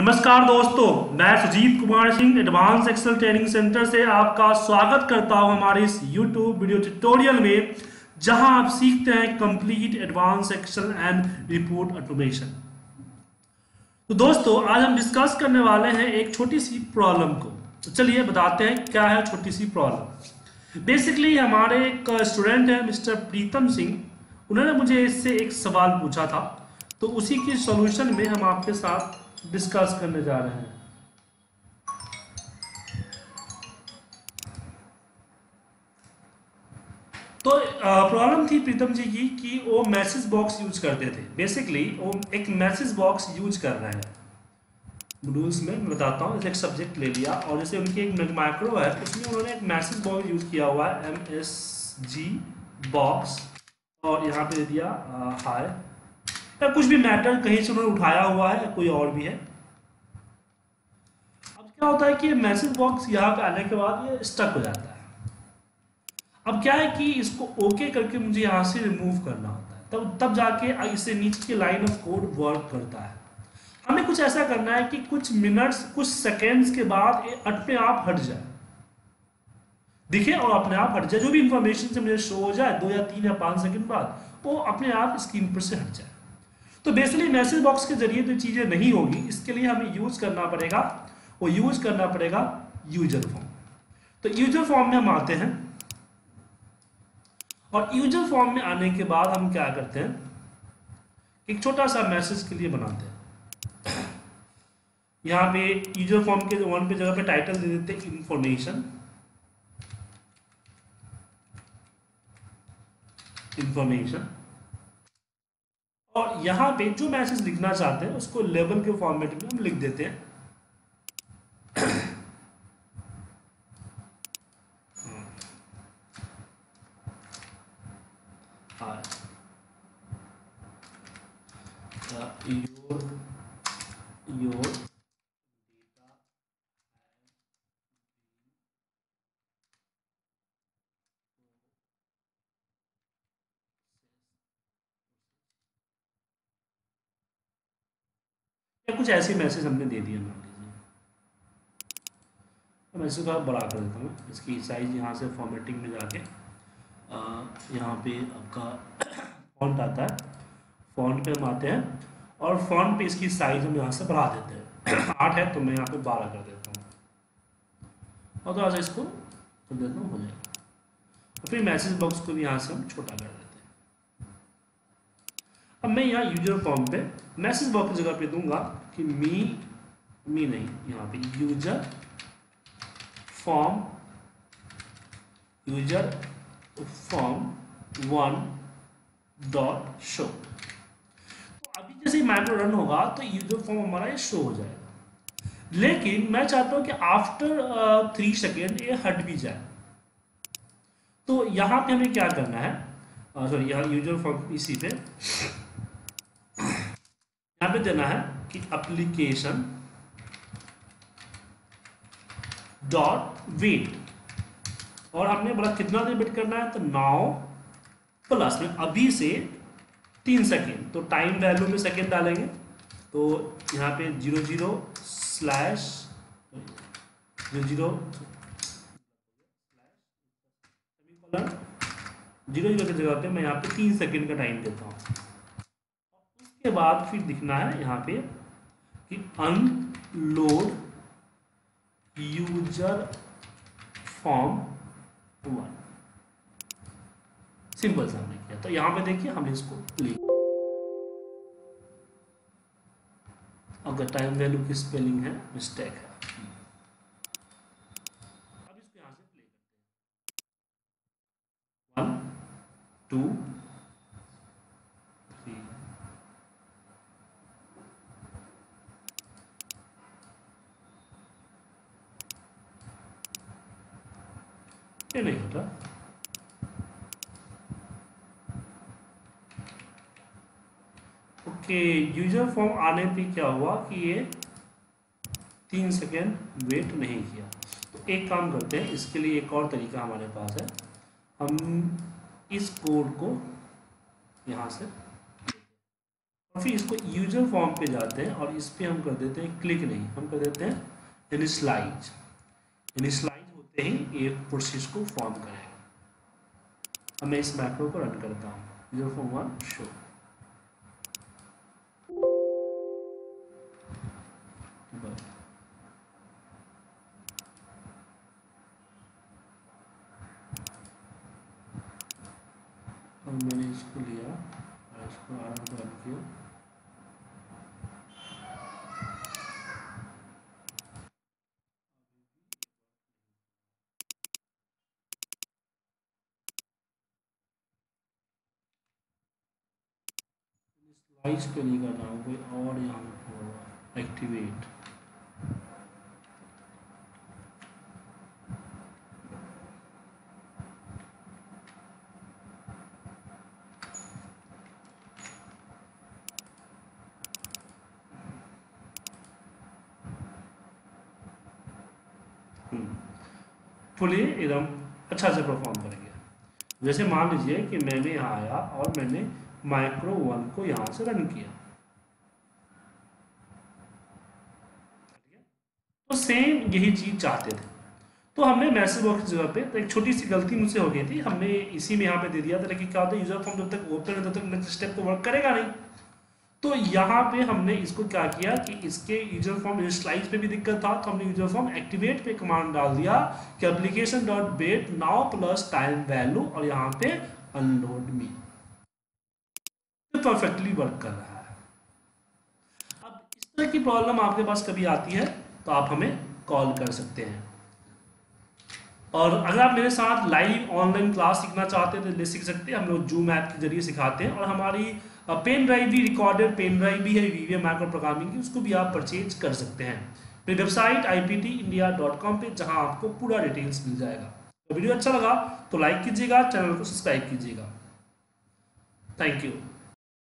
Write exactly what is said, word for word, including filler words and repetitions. नमस्कार दोस्तों, मैं Sujeet Kumar Singh advance Excel training centre से आपका स्वागत करता हूं हमारे इस यूट्यूब वीडियो ट्यूटोरियल में, जहां आप सीखते हैं complete advance Excel and report automation. तो दोस्तों, आज हम डिस्कस करने वाले हैं एक छोटी सी प्रॉब्लम को। तो चलिए बताते हैं क्या है छोटी सी प्रॉब्लम। बेसिकली हमारे एक स्टूडेंट है मिस्टर प्रीतम सिंह, उन्होंने मुझे इससे एक सवाल पूछा था, तो उसी की सॉल्यूशन में हम आपके साथ डिस्कस करने जा रहे हैं। तो प्रॉब्लम थी प्रीतम जी की कि वो मैसेज बॉक्स यूज करते थे। बेसिकली वो एक मैसेज बॉक्स यूज कर रहे हैं रूल्स में, मैं बताता हूँ। एक सब्जेक्ट ले लिया और जैसे उनकी एक माइक्रो है, उसमें उन्होंने एक मैसेज बॉक्स यूज किया हुआ है, एम एस जी बॉक्स, और यहाँ पे दिया हाय या कुछ भी मैटर कहीं से उन्होंने उठाया हुआ है, कोई और भी है। अब क्या होता है कि मैसेज बॉक्स यहाँ पे आने के बाद ये स्टक हो जाता है। अब क्या है कि इसको ओके करके मुझे यहाँ से रिमूव करना होता है, तब तब जाके इससे नीचे की लाइन ऑफ कोड वर्क करता है। हमें कुछ ऐसा करना है कि कुछ मिनट्स, कुछ सेकेंड्स के बाद ये अपने आप हट जाए, दिखे और अपने आप हट जाए। जो भी इंफॉर्मेशन से मुझे शो हो जाए दो या तीन या पाँच सेकेंड बाद, वो अपने आप स्क्रीन पर से हट जाए। तो बेसिकली मैसेज बॉक्स के जरिए तो चीज़ें नहीं होगी, इसके लिए हमें यूज करना पड़ेगा, वो यूज करना पड़ेगा यूजर फॉर्म। तो यूजर फॉर्म में हम आते हैं और यूजर फॉर्म में आने के बाद हम क्या करते हैं, एक छोटा सा मैसेज के लिए बनाते हैं। यहाँ पे यूजर फॉर्म के वन पे जगह पे टाइटल दे देते हैं इंफॉर्मेशन इंफॉर्मेशन और यहाँ पे जो मैसेज लिखना चाहते हैं उसको लेबल के फॉर्मेट में हम लिख देते हैं। योर योर कुछ ऐसे मैसेज हमने दे दिया। मान लीजिए मैं इसको थोड़ा बड़ा कर देता हूँ, इसकी साइज यहाँ से फॉर्मेटिंग में जाके आ, यहाँ पे आपका फॉन्ट आता है, फॉन्ट पे हम आते हैं और फॉन्ट पे इसकी साइज हम यहाँ से बढ़ा देते हैं। आठ है तो मैं यहाँ पे बारह कर देता हूँ और थोड़ा सा इसको कर देता हूँ, हो जाएगा। और फिर मैसेज बॉक्स को भी यहाँ से हम छोटा कर देते हैं। अब मैं यहाँ यूजर फॉर्म पे मैसेज बॉक्स की जगह पे दूंगा कि मी मी नहीं, यहाँ पे user form user form one dot show. तो अभी जैसे माइक्रो रन होगा तो यूजर फॉर्म हमारा ये शो हो जाएगा, लेकिन मैं चाहता हूँ कि आफ्टर थ्री सेकेंड ये हट भी जाए। तो यहाँ पे हमें क्या करना है, सॉरी यहाँ यूजर फॉर्म इसी पे यहाँ पे देना है कि एप्लीकेशन डॉट वेट, और हमने बोला कितना देर वेट करना है, तो नाउ प्लस में अभी से तीन सेकेंड। तो टाइम वैल्यू में सेकेंड डालेंगे, तो यहाँ पे zero zero slash zero zero zero zero की जगह पे मैं यहाँ पे तीन सेकेंड का टाइम देता हूँ। उसके बाद फिर दिखना है यहाँ पे कि unload user form one, simple सा हमने किया। तो यहाँ पे देखिए हमने इसको प्ले, अगर टाइम वैल्यू की स्पेलिंग है मिस्टेक है। अब इसको यहाँ से प्ले करते हैं, वन टू थ्री। ये नहीं होता, ओके। यूजर फॉर्म आने पे क्या हुआ कि ये तीन सेकेंड वेट नहीं किया। तो एक काम करते हैं, इसके लिए एक और तरीका हमारे पास है। हम इस कोड को यहाँ से और फिर इसको यूजर फॉर्म पे जाते हैं और इस पर हम कर देते हैं क्लिक नहीं, हम कर देते हैं इनिशलाइज। इनिशलाइज होते ही ये प्रोसेस को फॉर्म करेगा। अब मैं इस मैक्रो को रन करता हूँ, यूजर फॉर्म वन शो। और मैंने इसको लिया और इसको आराम रन किया। स्लाइस पे नहीं करना हो, कोई और यहाँ पर एक्टिवेट फुली एकदम अच्छा से परफॉर्म करेंगे। जैसे मान लीजिए कि मैंने यहाँ आया और मैंने माइक्रो वन को यहाँ से रन किया, तो सेम यही चीज चाहते थे। तो हमने मैसेज बॉक्स की जगह पे तो एक छोटी सी गलती मुझसे हो गई थी, हमने इसी में यहाँ पे दे दिया था। लेकिन क्या होता है, यूजर फॉर्म जब तक ओपन है तब तक नेक्स्ट स्टेप तो वर्क करेगा नहीं। तो यहाँ पे हमने इसको क्या किया कि इसके यूजर फॉर्म इनिशियलाइज पे भी दिक्कत था, तो हमने यूजर फॉर्म एक्टिवेट पे कमांड डाल दिया कि application dot wait now plus time value और यहाँ पे अनलोड मी। तो परफेक्टली वर्क कर रहा है। अब इस तरह की प्रॉब्लम आपके पास कभी आती है तो आप हमें कॉल कर सकते हैं। और अगर आप मेरे साथ लाइव ऑनलाइन क्लास सीखना चाहते हैं तो ले सीख सकते हैं। हम लोग जूम ऐप के जरिए सिखाते हैं और हमारी पेन ड्राइव भी, रिकॉर्डेड पेन ड्राइव भी है वीवीएम माइक्रो प्रोग्रामिंग की, उसको भी आप परचेज कर सकते हैं मेरी website I P T India dot com पे, जहां आपको पूरा डिटेल्स मिल जाएगा। तो वीडियो अच्छा लगा तो लाइक कीजिएगा, चैनल को सब्सक्राइब कीजिएगा। Thank you.